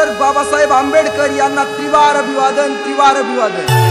Doctor Babasaheb Ambedkar यांना त्रिवार अभिवादन, त्रिवार अभिवादन।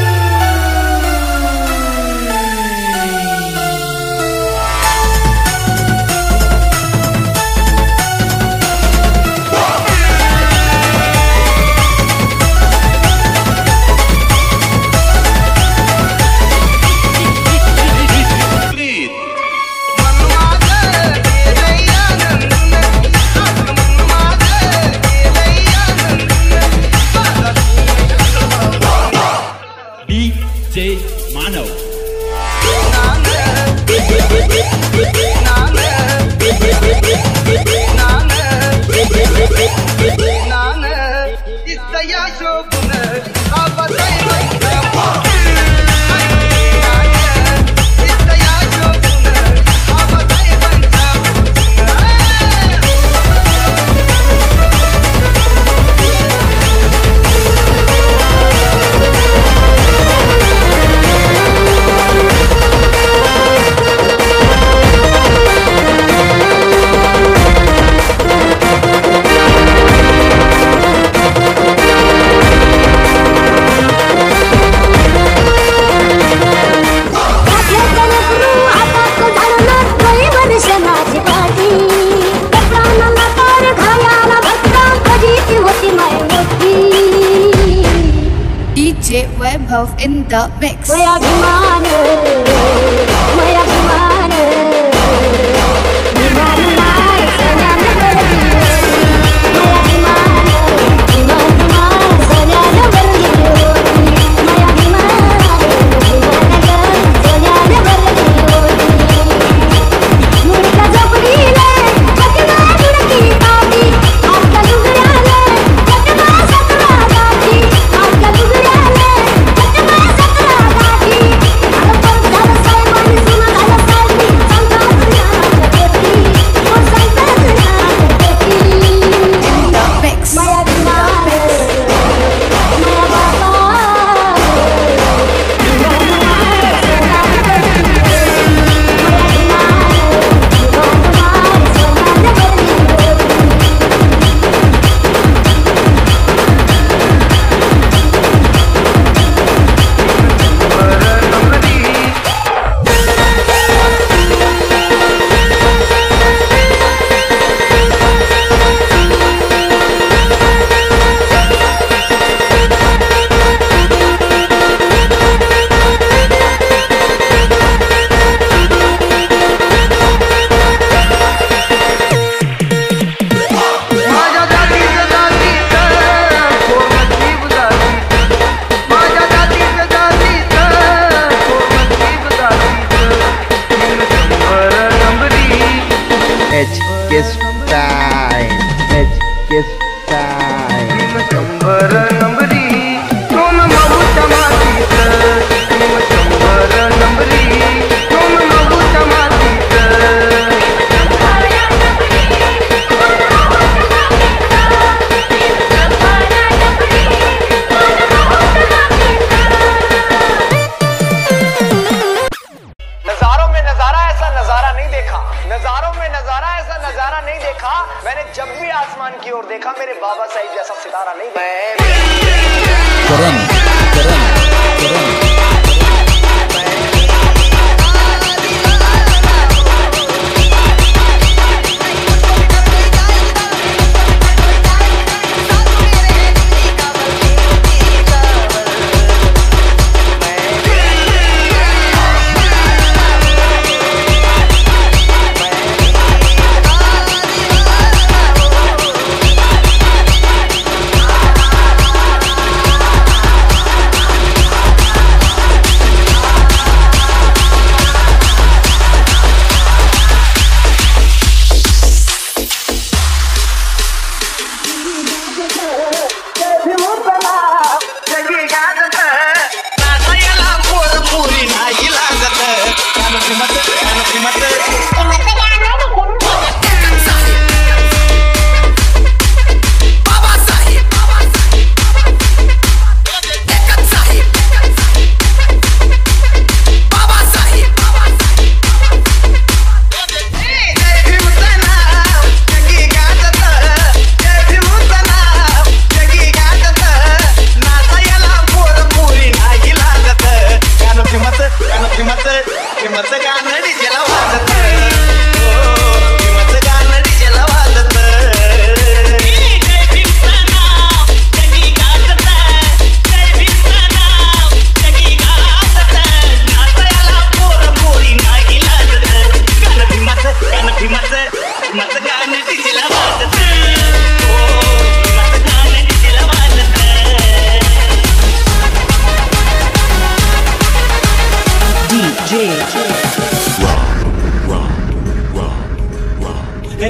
In the mix.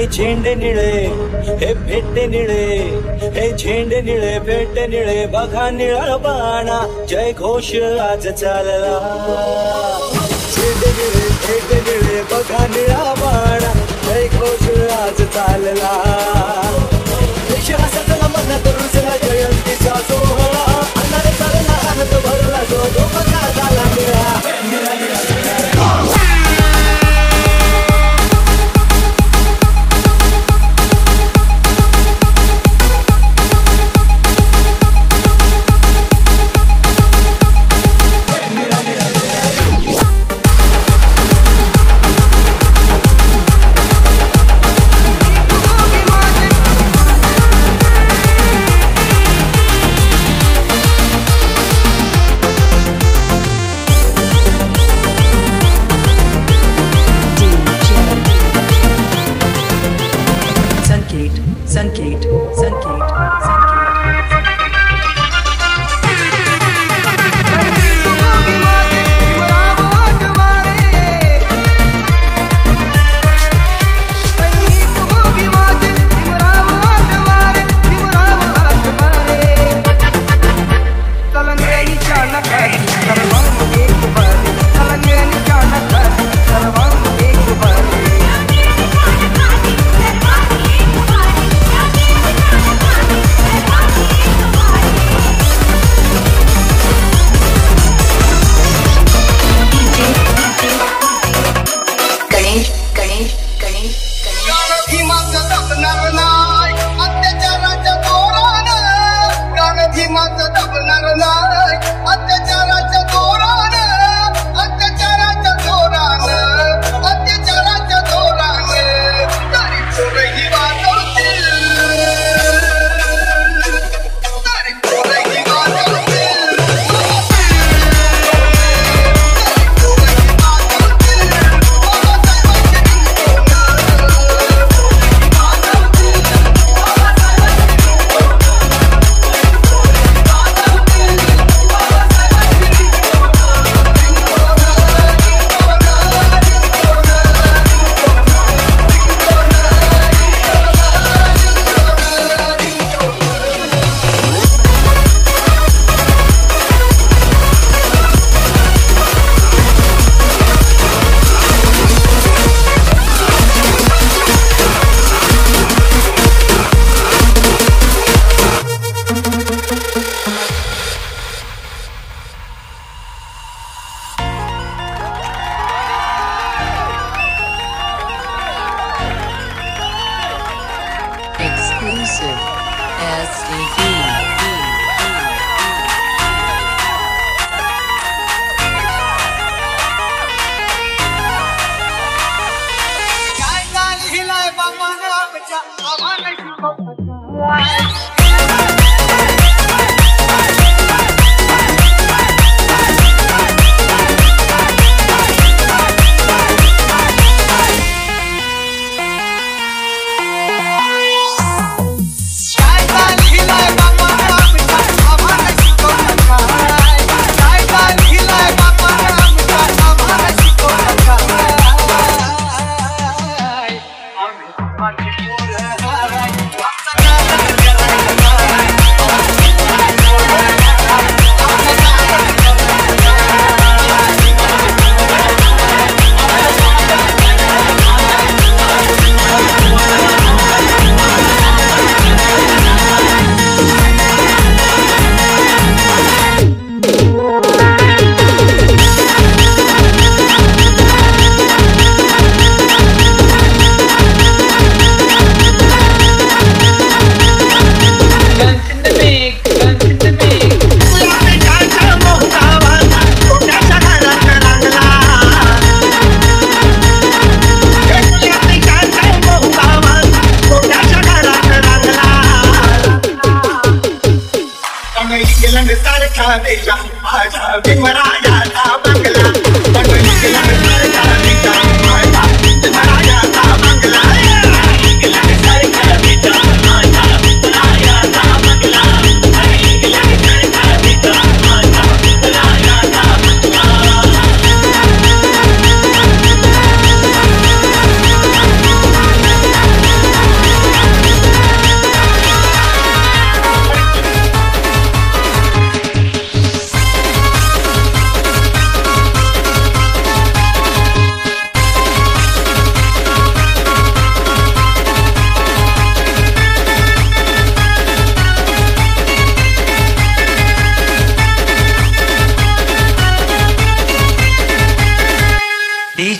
हे झेंडे निळे हे फेटे निळे हे झेंडे निळे फेटे निळे बघा निळा बाणा जय घोष आज चालला झेंडे निळे फेटे निळे बघा निळा बाणा जय घोष आज चालला देशवासाचा मन तरुणला जयंतीचा सोहळा अन्नाने चालला हात भरला जो गोपका झाला निळा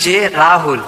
डीजे राहुल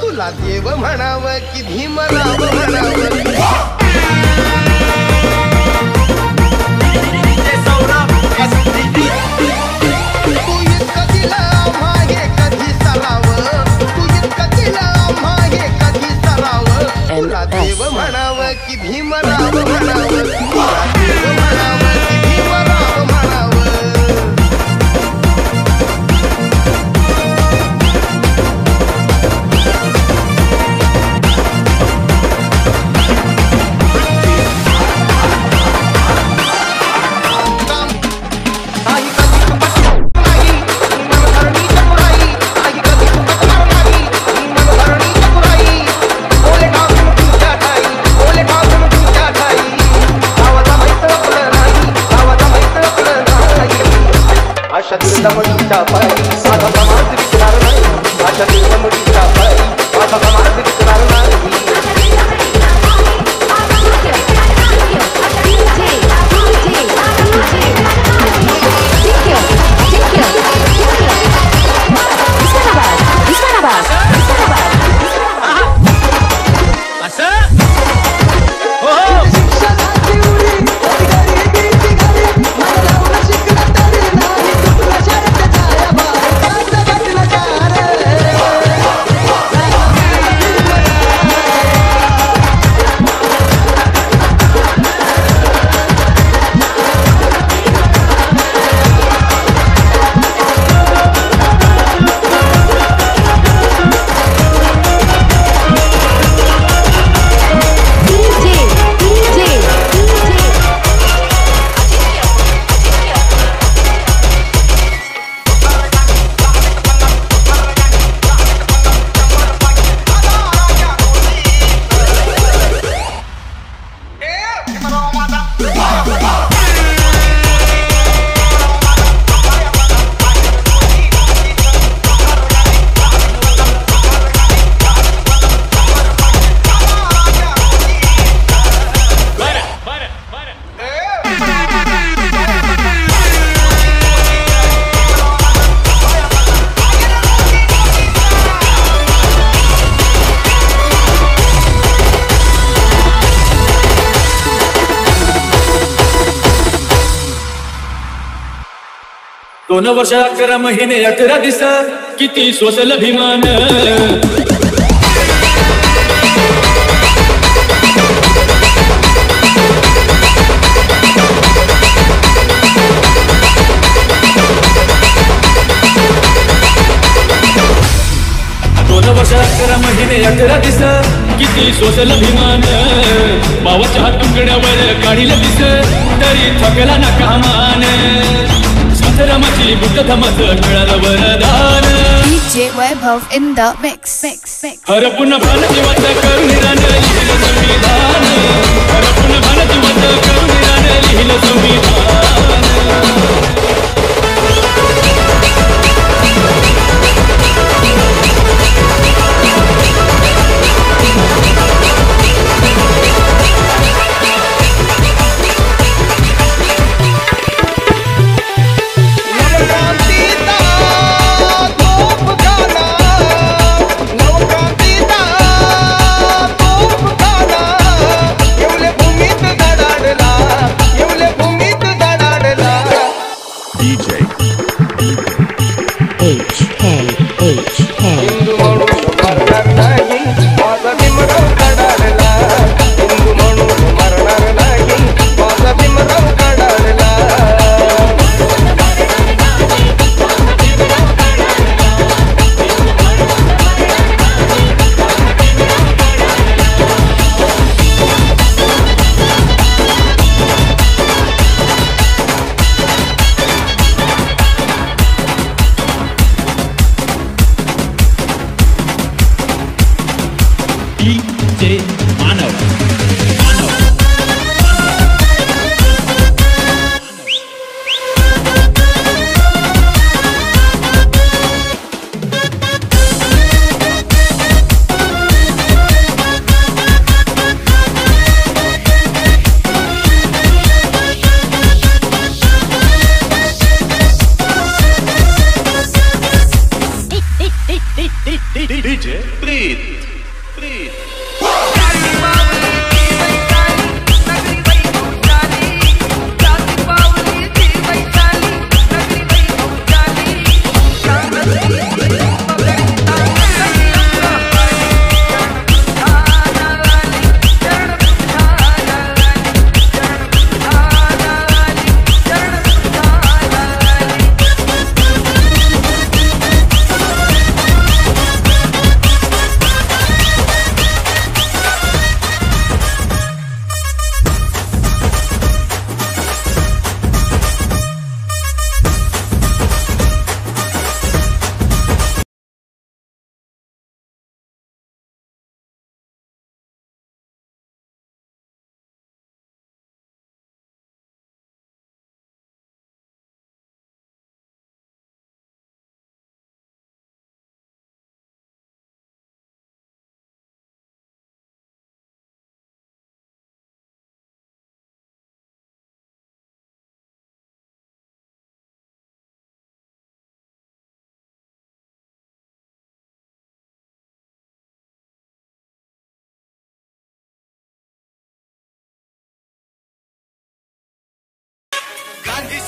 तुला देव म्हणाव की भीमराव म्हणाव दोन वर्ष अकरा महिने अकरा दिसा किती सोसल अभिमान अकरा महिने अकरा दिस किती सोसल अभिमान भावाच्या तुकड्यावर काढील दिस तरी थकला ना कामान संग्रामाची बुद्धधमच मिळालं वरदान DJ Vaibhav in the mix हर पुन्हा भान जीवंत करून लिहिलं संविधान हर पुन्हा भान जीवंत करून लिहिलं संविधान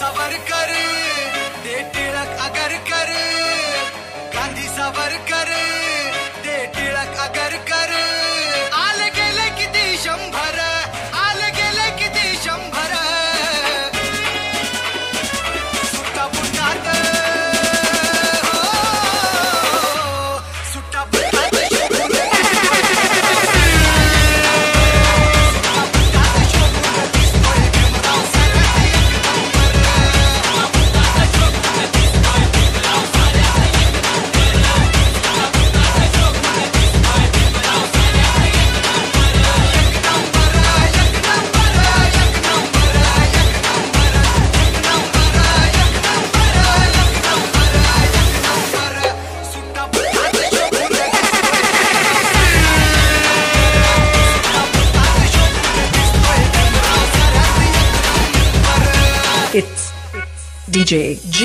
सावर कर दे टिड़क अगर कर गांधी सावर कर दे टिड़क अगर कर आले गेले किती शंभर आले गेले किती शंभर सुट्टा बुटात सुट्टा बुटात DJ G.